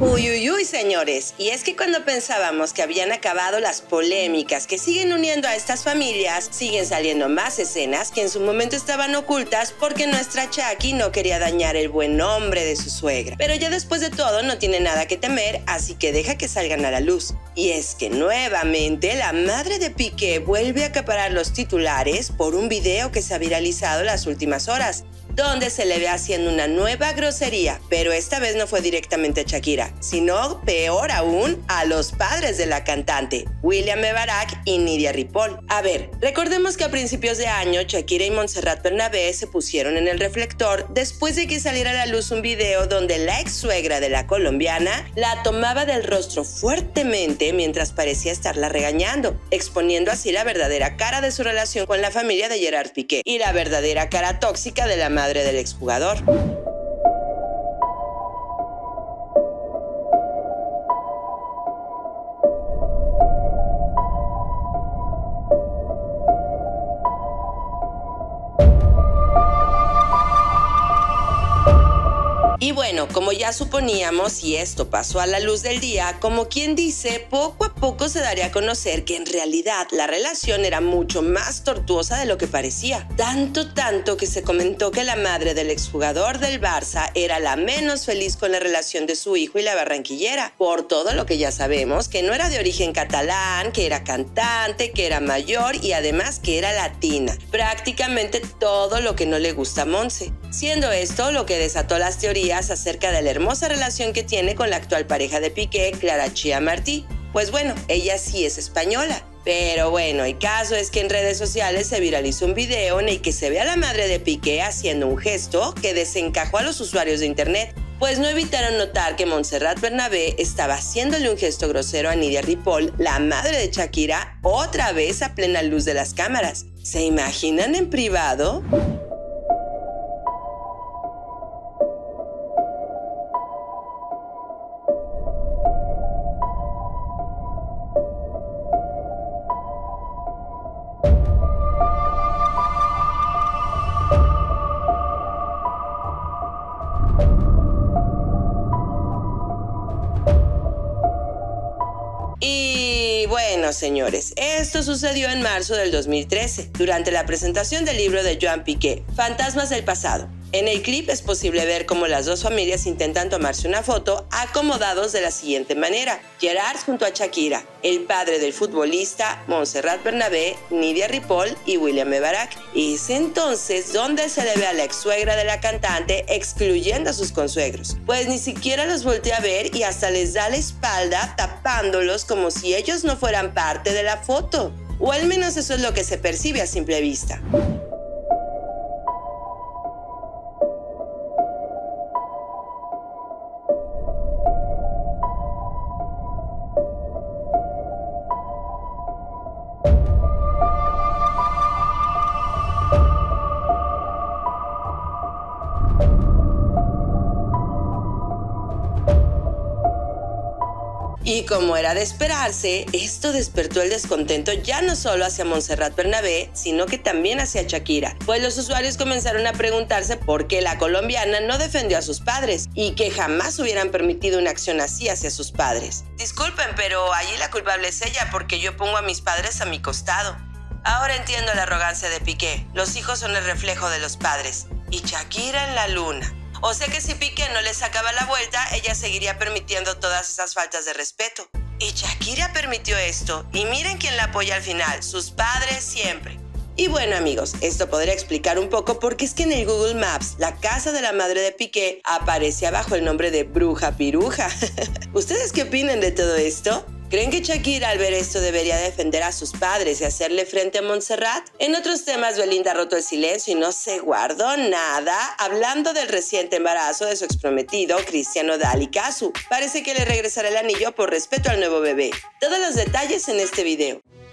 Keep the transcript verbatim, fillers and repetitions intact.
Uy, uy, uy, señores, y es que cuando pensábamos que habían acabado las polémicas que siguen uniendo a estas familias, siguen saliendo más escenas que en su momento estaban ocultas porque nuestra Shakira no quería dañar el buen nombre de su suegra. Pero ya después de todo no tiene nada que temer, así que deja que salgan a la luz. Y es que nuevamente la madre de Piqué vuelve a acaparar los titulares por un video que se ha viralizado las últimas horas, donde se le ve haciendo una nueva grosería, pero esta vez no fue directamente a Shakira, sino, peor aún, a los padres de la cantante, William Ebarak y Nidia Ripoll. A ver, recordemos que a principios de año, Shakira y Montserrat Bernabeu se pusieron en el reflector después de que saliera a la luz un video donde la ex suegra de la colombiana la tomaba del rostro fuertemente mientras parecía estarla regañando, exponiendo así la verdadera cara de su relación con la familia de Gerard Piqué y la verdadera cara tóxica de la madre madre del exjugador. Y bueno, como ya suponíamos, y esto pasó a la luz del día, como quien dice, poco a poco se daría a conocer que en realidad la relación era mucho más tortuosa de lo que parecía. Tanto, tanto que se comentó que la madre del exjugador del Barça era la menos feliz con la relación de su hijo y la barranquillera, por todo lo que ya sabemos, que no era de origen catalán, que era cantante, que era mayor y además que era latina. Prácticamente todo lo que no le gusta a Montse. Siendo esto lo que desató las teorías acerca de la hermosa relación que tiene con la actual pareja de Piqué, Clara Chia Martí. Pues bueno, ella sí es española. Pero bueno, el caso es que en redes sociales se viralizó un video en el que se ve a la madre de Piqué haciendo un gesto que desencajó a los usuarios de internet, pues no evitaron notar que Montserrat Bernabeu estaba haciéndole un gesto grosero a Nidia Ripoll, la madre de Shakira, otra vez a plena luz de las cámaras. ¿Se imaginan en privado? Bueno, señores, esto sucedió en marzo del dos mil trece, durante la presentación del libro de Joan Piqué, Fantasmas del Pasado. En el clip es posible ver cómo las dos familias intentan tomarse una foto acomodados de la siguiente manera: Gerard junto a Shakira, el padre del futbolista, Montserrat Bernabeu, Nidia Ripoll y William Ebarak. Es entonces donde se le ve a la ex-suegra de la cantante excluyendo a sus consuegros, pues ni siquiera los voltea a ver y hasta les da la espalda tapándolos como si ellos no fueran parte de la foto. O al menos eso es lo que se percibe a simple vista. Y como era de esperarse, esto despertó el descontento ya no solo hacia Montserrat Bernabeu, sino que también hacia Shakira, pues los usuarios comenzaron a preguntarse por qué la colombiana no defendió a sus padres y que jamás hubieran permitido una acción así hacia sus padres. Disculpen, pero allí la culpable es ella porque yo pongo a mis padres a mi costado. Ahora entiendo la arrogancia de Piqué, los hijos son el reflejo de los padres, y Shakira en la luna. O sea que si Piqué no le sacaba la vuelta, ella seguiría permitiendo todas esas faltas de respeto. Y Shakira permitió esto, y miren quién la apoya al final, sus padres siempre. Y bueno, amigos, esto podría explicar un poco porque es que en el Google Maps la casa de la madre de Piqué aparecía bajo el nombre de Bruja Piruja. ¿Ustedes qué opinan de todo esto? ¿Creen que Shakira al ver esto debería defender a sus padres y hacerle frente a Montserrat? En otros temas, Belinda ha roto el silencio y no se guardó nada hablando del reciente embarazo de su exprometido Cristian Nodal y Casu. Parece que le regresará el anillo por respeto al nuevo bebé. Todos los detalles en este video.